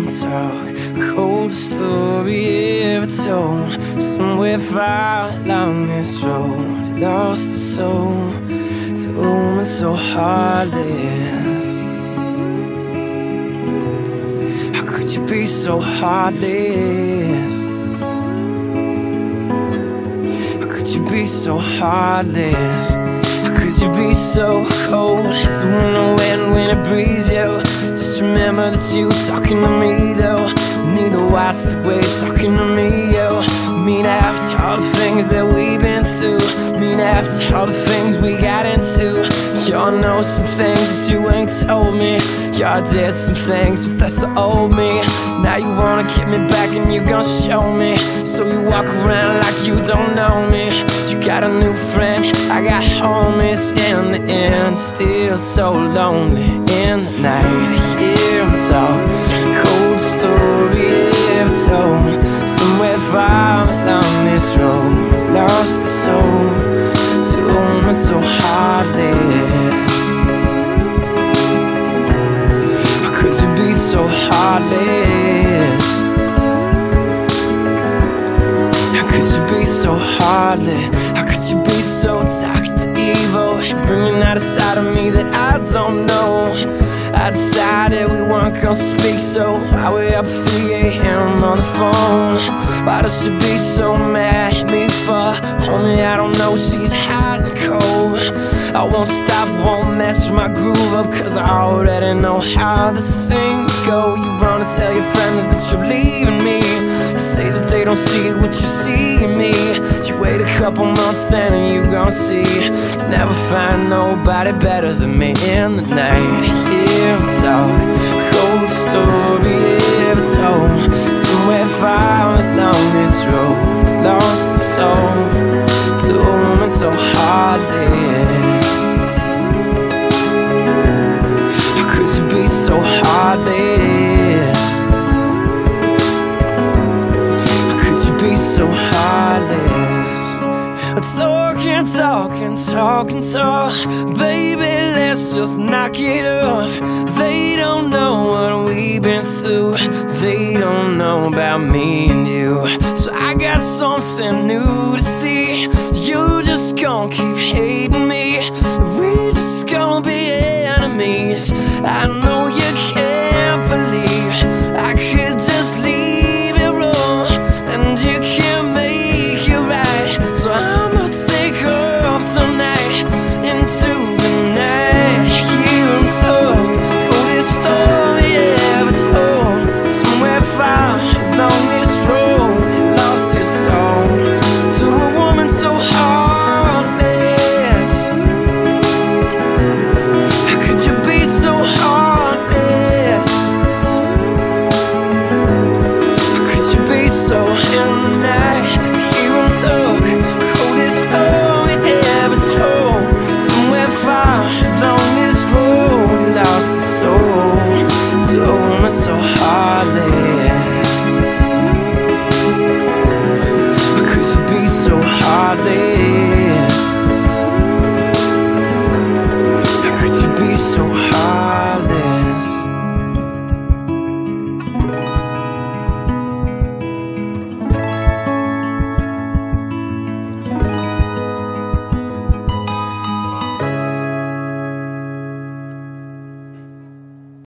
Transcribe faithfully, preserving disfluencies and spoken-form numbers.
long talk, a cold story ever told. Somewhere far along this road, lost the soul to whom it's so heartless. How could you be so heartless? How could you be so heartless? How could you be so cold? It's the winter wind when it breathes you. Just remember that you talking to me though. Need to watch the way talking to me, yo. Mean after all the things that we've been through, mean after all the things we got into. Y'all know some things that you ain't told me. Y'all did some things, but that's the old me. Now you wanna get me back and you gon' show me. So you walk around like you don't know me. You got a new friend, I got homies. In the end, still so lonely. In the night, I hear them talk. Cold story ever told. Somewhere far down this road, lost the soul to whom it's so heartless. How could you be so heartless? How could you be so heartless? How could you be so Doctor Evil, bringing out a side of me that I don't know? I decided we weren't gonna speak, so I wake up at three A M on the phone. Why does she be so mad at me for? Homie, I don't know, she's hot and cold. I won't stop, won't mess with my groove up, cause I already know how this thing go. You wanna tell your friends that you're leaving me, say that they don't see what you see in me. You wait a couple months then and you gon' see, you'll never find nobody better than me. In the night, talk, cold story ever told. Somewhere far down this road, lost the soul to whom it's so heartless. How could you be so heartless? How could you be so heartless? Talk and talk and talk and talk, baby. Let's just knock it off. They don't know what we've been through. They don't know about me and you. So I got something new to see. You just gon' keep hating me. We just gon' be enemies. I know you care.